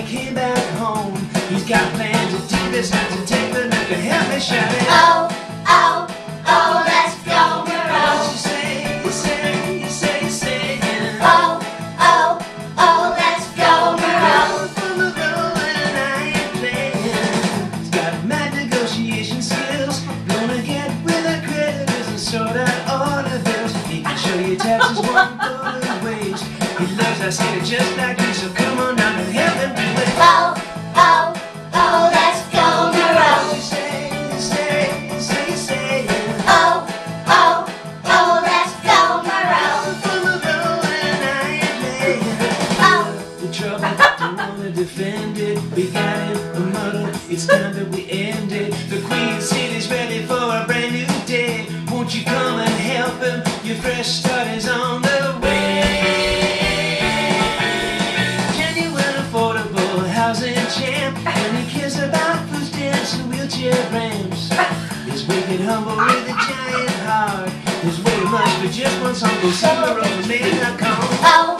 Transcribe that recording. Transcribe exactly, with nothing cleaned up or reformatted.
take him back home. He's got plans as deep as not to take the night to help me shut it. Oh, oh, oh, let's go, we're all. What you say, you say, you say, you say, yeah. Oh, oh, oh, let's go, we're all. For the girl and I ain't playing. He's got mad negotiation skills. Gonna get with the creditors and soda orders. He can show you taxes won't go his ways. He loves us here just like you, so come on down to heaven. Oh, oh, oh, let's go on the road. You say, you say, you say, you say, yeah. Oh, oh, oh, let's go on the road. Full of gold and I ain't laying. Oh. The trouble, don't wanna defend it. We got it, the muddle, it's time that we end it. The Queen City's ready for a brand new day. Won't you come and help him? Your fresh start is on the way. Champ, and he cares about who's dancing wheelchair ramps. He's wicked humble with a giant heart. There's way too much for just one song. We'll see the road may not come.